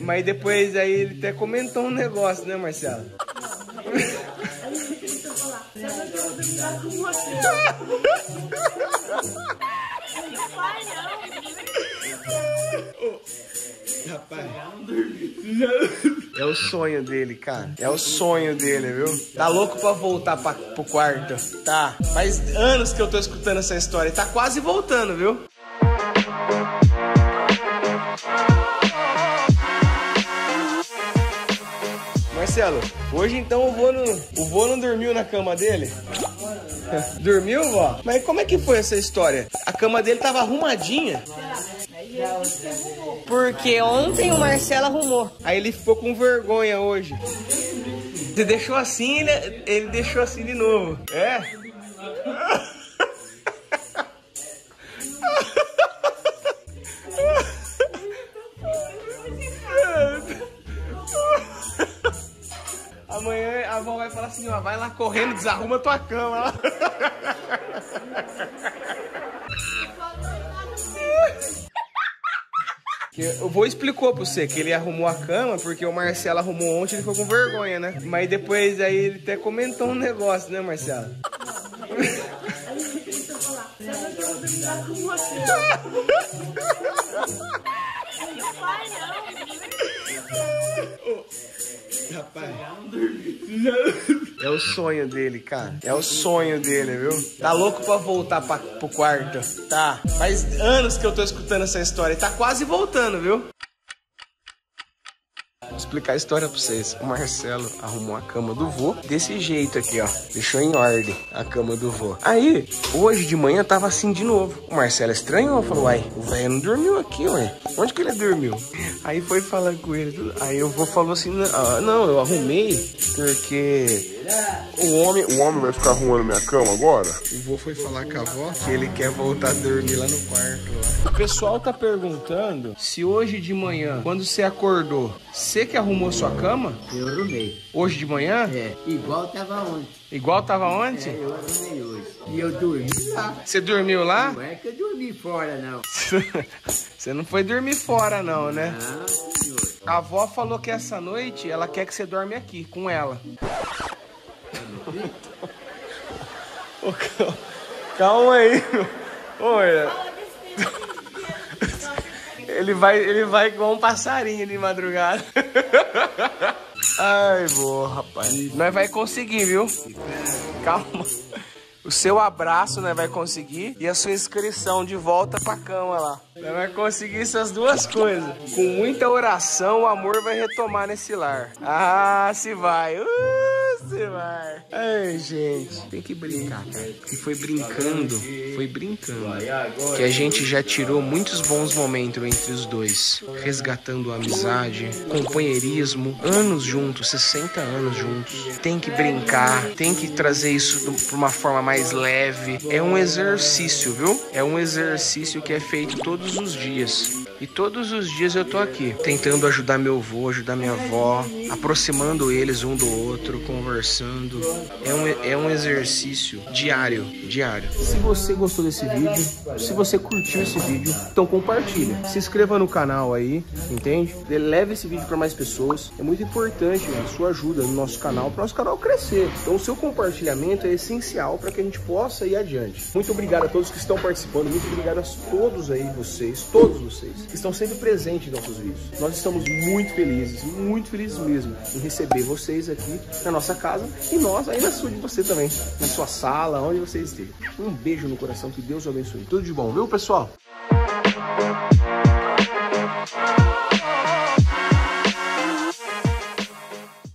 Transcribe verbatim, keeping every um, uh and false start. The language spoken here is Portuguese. Mas depois aí ele até comentou um negócio, né, Marcelo? Rapaz, é o sonho dele, cara. É o sonho dele, viu? Tá louco pra voltar pra, pro quarto. Tá. Faz anos que eu tô escutando essa história. Tá quase voltando, viu? Marcelo, hoje então o vô não, o vô não dormiu na cama dele? Dormiu, vó? Mas como é que foi essa história? A cama dele tava arrumadinha? Porque ontem o Marcelo arrumou. Aí ele ficou com vergonha hoje. Você deixou assim, né? Ele deixou assim de novo. É? Amanhã a avó vai falar assim, ó, vai lá correndo, desarruma tua cama. Eu vou explicar pra você que ele arrumou a cama porque o Marcelo arrumou ontem e ele ficou com vergonha, né? Mas depois aí ele até comentou um negócio, né, Marcelo? É o sonho dele, cara. É o sonho dele, viu? Tá louco pra voltar pra, pro quarto. Tá. Faz anos que eu tô escutando essa história. Tá quase voltando, viu? Vou explicar a história pra vocês. O Marcelo arrumou a cama do vô desse jeito aqui, ó. Deixou em ordem a cama do vô. Aí, hoje de manhã tava assim de novo. O Marcelo estranhou, falou, uai, o velho não dormiu aqui, ué. Onde que ele dormiu? Aí foi falar com ele. Aí o vô falou assim, ah, não, eu arrumei porque... O homem, o homem vai ficar arrumando minha cama agora? O vô foi falar com a avó que ele quer voltar a dormir lá no quarto. Lá. O pessoal tá perguntando se hoje de manhã, quando você acordou, você que arrumou sua cama? Eu arrumei. Hoje de manhã? É, igual tava ontem. Igual tava ontem? É, eu arrumei hoje. E eu dormi lá. Você dormiu lá? Não é que eu dormi fora, não. Você não foi dormir fora, não, né? Não, senhor. A avó falou que essa noite ela quer que você dorme aqui, com ela. Oh, calma. calma aí, meu. Olha. Ele vai, ele vai igual um passarinho de madrugada. Ai, boa, rapaz. Nós vai conseguir, viu? Calma. O seu abraço, né, vai conseguir. E a sua inscrição de volta pra cama lá. Nós vai conseguir essas duas coisas. Com muita oração, o amor vai retomar nesse lar. Ah, se vai. Uh! Ai, gente, tem que brincar, cara. Porque foi brincando, foi brincando que a gente já tirou muitos bons momentos entre os dois, resgatando a amizade, companheirismo, anos juntos, sessenta anos juntos. Tem que brincar, tem que trazer isso pra uma forma mais leve. É um exercício, viu? É um exercício que é feito todos os dias. E todos os dias eu tô aqui, tentando ajudar meu avô, ajudar minha avó, aproximando eles um do outro, conversando. É um, é um exercício diário, diário. Se você gostou desse vídeo, se você curtiu esse vídeo, então compartilha. Se inscreva no canal aí, entende? Leve esse vídeo para mais pessoas. É muito importante a sua ajuda no nosso canal, para o nosso canal crescer. Então o seu compartilhamento é essencial para que a gente possa ir adiante. Muito obrigado a todos que estão participando, muito obrigado a todos aí vocês, todos vocês. Que estão sempre presentes em nossos vídeos. Nós estamos muito felizes, muito felizes mesmo em receber vocês aqui na nossa casa e nós aí na sua de você também, na sua sala, onde você esteja. Um beijo no coração, que Deus o abençoe. Tudo de bom, viu, pessoal?